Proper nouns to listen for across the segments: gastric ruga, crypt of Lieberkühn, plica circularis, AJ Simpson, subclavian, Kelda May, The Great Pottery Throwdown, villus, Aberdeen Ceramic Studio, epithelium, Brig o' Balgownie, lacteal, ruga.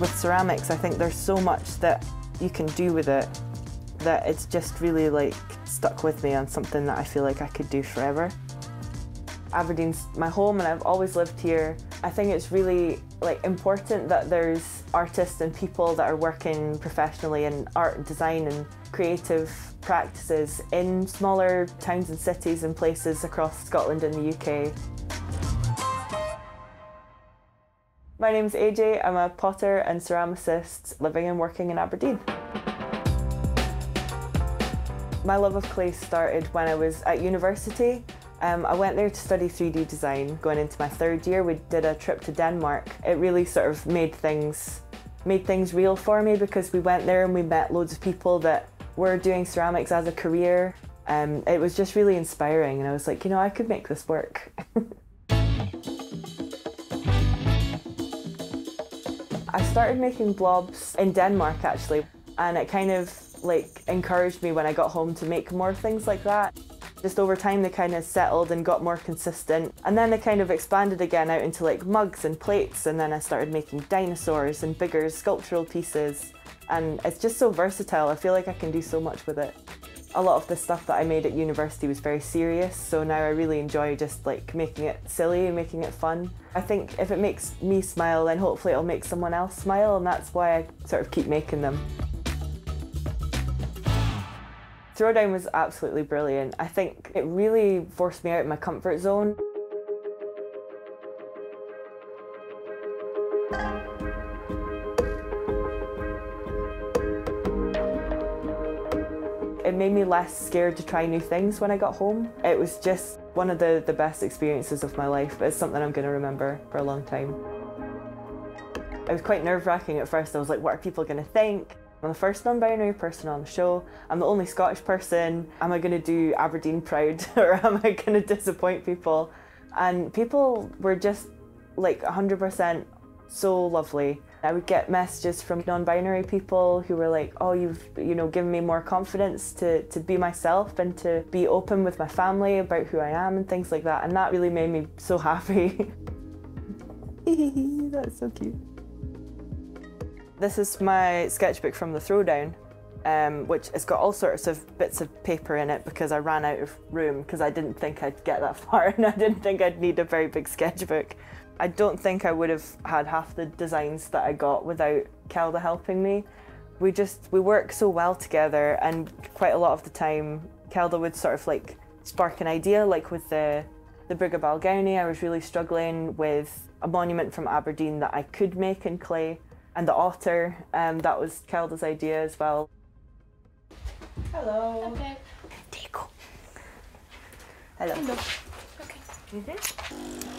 with ceramics, I think there's so much that you can do with it that it's just really like stuck with me on something that I feel like I could do forever. Aberdeen's my home and I've always lived here. I think it's really like important that there's artists and people that are working professionally in art and design and creative practices in smaller towns and cities and places across Scotland and the UK. My name's AJ, I'm a potter and ceramicist living and working in Aberdeen. My love of clay started when I was at university. I went there to study 3D design. Going into my third year, we did a trip to Denmark. It really sort of made things real for me because we went there and we met loads of people that were doing ceramics as a career. It was just really inspiring and I was like, you know, I could make this work. I started making blobs in Denmark actually, and it kind of like encouraged me when I got home to make more things like that. Just over time they kind of settled and got more consistent, and then they kind of expanded again out into like mugs and plates, and then I started making dinosaurs and bigger sculptural pieces, and it's just so versatile. I feel like I can do so much with it. A lot of the stuff that I made at university was very serious, so now I really enjoy just like making it silly and making it fun. I think if it makes me smile, then hopefully it'll make someone else smile, and that's why I sort of keep making them. Throwdown was absolutely brilliant. I think it really forced me out of my comfort zone. It made me less scared to try new things when I got home. It was just one of the best experiences of my life. It's something I'm going to remember for a long time. It was quite nerve-wracking at first. I was like, what are people going to think? I'm the first non-binary person on the show. I'm the only Scottish person. Am I going to do Aberdeen proud or am I going to disappoint people? And people were just like 100% so lovely. I would get messages from non-binary people who were like, oh, you've, you know, given me more confidence to be myself and to be open with my family about who I am and things like that. And that really made me so happy. That's so cute. This is my sketchbook from the Throwdown, which has got all sorts of bits of paper in it because I ran out of room because I didn't think I'd get that far and I didn't think I'd need a very big sketchbook. I don't think I would have had half the designs that I got without Kelda helping me. We work so well together, and quite a lot of the time Kelda would sort of like spark an idea, like with the Brig o' Balgownie. I was really struggling with a monument from Aberdeen that I could make in clay, and the otter, that was Kelda's idea as well. Hello. Okay. Hello. Hello. Okay.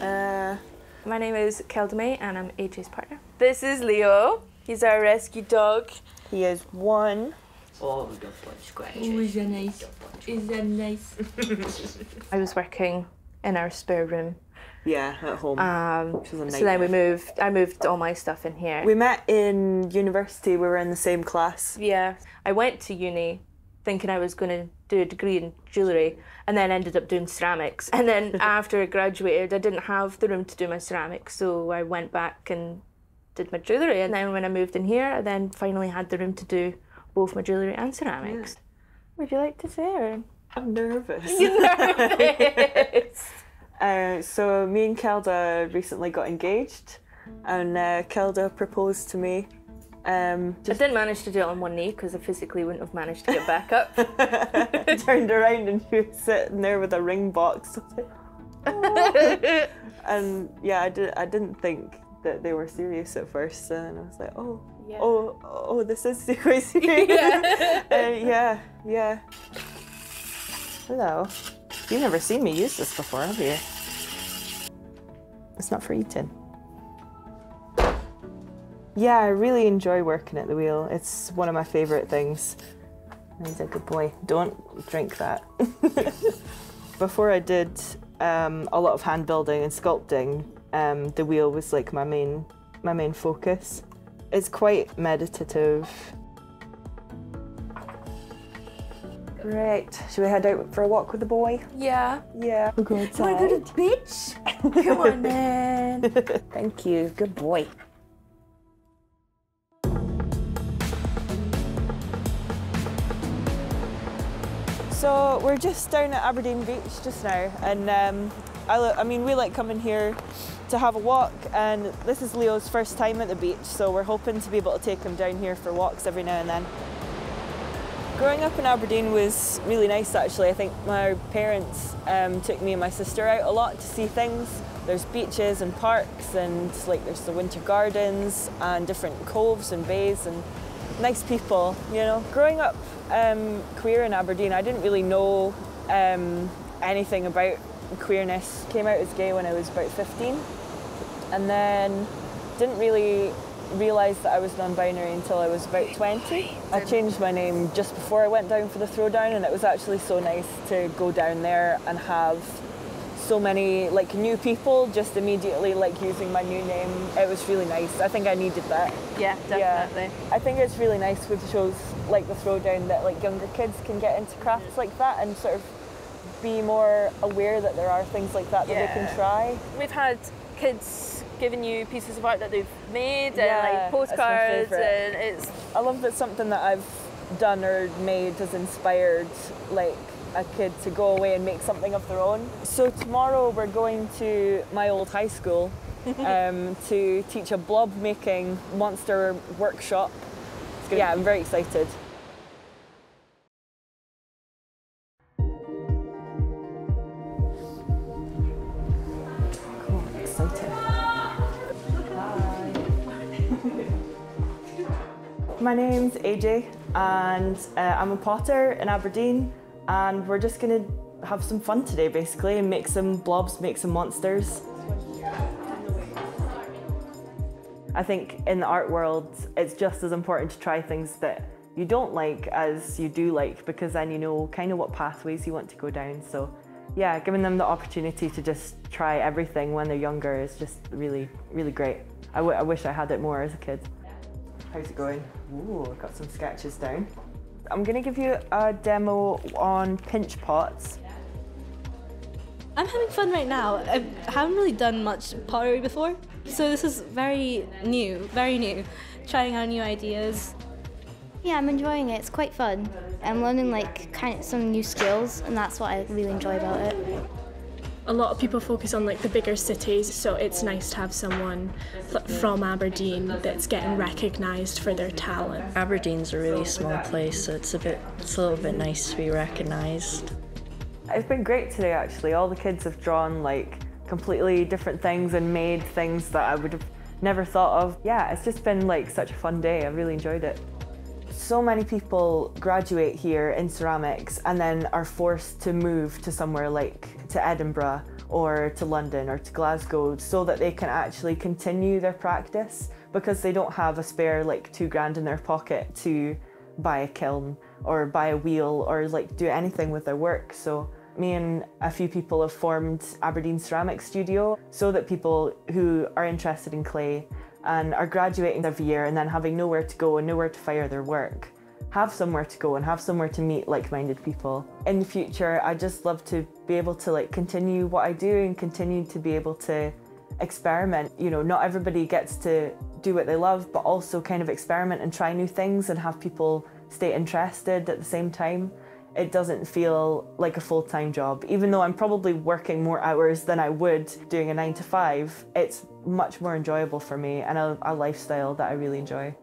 Mm-hmm. My name is Kelda May and I'm AJ's partner. This is Leo. He's our rescue dog. He is one. Oh, we got bunch scratches. Oh, is that nice? Is that nice? I was working in our spare room. Yeah, at home. So then I moved all my stuff in here. We met in university, we were in the same class. Yeah. I went to uni thinking I was going to do a degree in jewellery, and then ended up doing ceramics. And then after I graduated, I didn't have the room to do my ceramics, so I went back and did my jewellery. And then when I moved in here, I then finally had the room to do both my jewellery and ceramics. Yeah. Would you like to say, or? I'm nervous. You're nervous! So me and Kelda recently got engaged, and Kelda proposed to me. I didn't manage to do it on one knee because I physically wouldn't have managed to get back up. I turned around and she was sitting there with a ring box. Oh. And yeah, I didn't think that they were serious at first, and I was like, oh, yeah. oh, this is serious. Yeah. Yeah. Hello. You've never seen me use this before, have you? It's not for eating. Yeah, I really enjoy working at the wheel. It's one of my favourite things. He's a good boy. Don't drink that. Before I did a lot of hand building and sculpting, the wheel was like my main focus. It's quite meditative. Right, should we head out for a walk with the boy? Yeah. Yeah. We'll go outside. Wanna go to the beach? Come on, man. Thank you. Good boy. So we're just down at Aberdeen Beach just now, and we like coming here to have a walk, and this is Leo's first time at the beach, so we're hoping to be able to take him down here for walks every now and then. Growing up in Aberdeen was really nice actually. I think my parents took me and my sister out a lot to see things. There's beaches and parks, and like there's the Winter Gardens and different coves and bays and nice people, you know. Growing up queer in Aberdeen, I didn't really know anything about queerness. Came out as gay when I was about 15, and then didn't really realise that I was non-binary until I was about 20. I changed my name just before I went down for the throwdown, and it was actually so nice to go down there and have so many like new people just immediately like using my new name. It was really nice. I think I needed that. Yeah, definitely. Yeah. I think it's really nice with shows like the throwdown that like younger kids can get into crafts like that and sort of be more aware that there are things like that that they can try. We've had kids giving you pieces of art that they've made and like postcards, and it's... I love that something that I've done or made has inspired like a kid to go away and make something of their own. So tomorrow we're going to my old high school to teach a blob making monster workshop. Yeah, I'm very excited. Cool, excited. Hi. My name's AJ, and I'm a potter in Aberdeen. And we're just gonna have some fun today, basically, and make some blobs, make some monsters. I think in the art world, it's just as important to try things that you don't like as you do like, because then you know kind of what pathways you want to go down. So yeah, giving them the opportunity to just try everything when they're younger is just really, really great. I wish I had it more as a kid. How's it going? Ooh, I've got some sketches down. I'm going to give you a demo on pinch pots. I'm having fun right now. I haven't really done much pottery before, so this is very new, trying out new ideas. Yeah, I'm enjoying it. It's quite fun. I'm learning like kind of some new skills, and that's what I really enjoy about it. A lot of people focus on like the bigger cities, so it's nice to have someone from Aberdeen that's getting recognised for their talent. Aberdeen's a really small place, so it's a little bit nice to be recognised. It's been great today actually. All the kids have drawn like completely different things and made things that I would have never thought of. Yeah, it's just been like such a fun day. I really enjoyed it. So many people graduate here in ceramics and then are forced to move to somewhere like to Edinburgh or to London or to Glasgow so that they can actually continue their practice, because they don't have a spare like £2 grand in their pocket to buy a kiln or buy a wheel or like do anything with their work. So me and a few people have formed Aberdeen Ceramic Studio so that people who are interested in clay and are graduating every year and then having nowhere to go and nowhere to fire their work, have somewhere to go and have somewhere to meet like-minded people. In the future, I just love to be able to like continue what I do and continue to be able to experiment. You know, not everybody gets to do what they love, but also kind of experiment and try new things and have people stay interested at the same time. It doesn't feel like a full-time job. Even though I'm probably working more hours than I would doing a 9-to-5, it's much more enjoyable for me and a lifestyle that I really enjoy.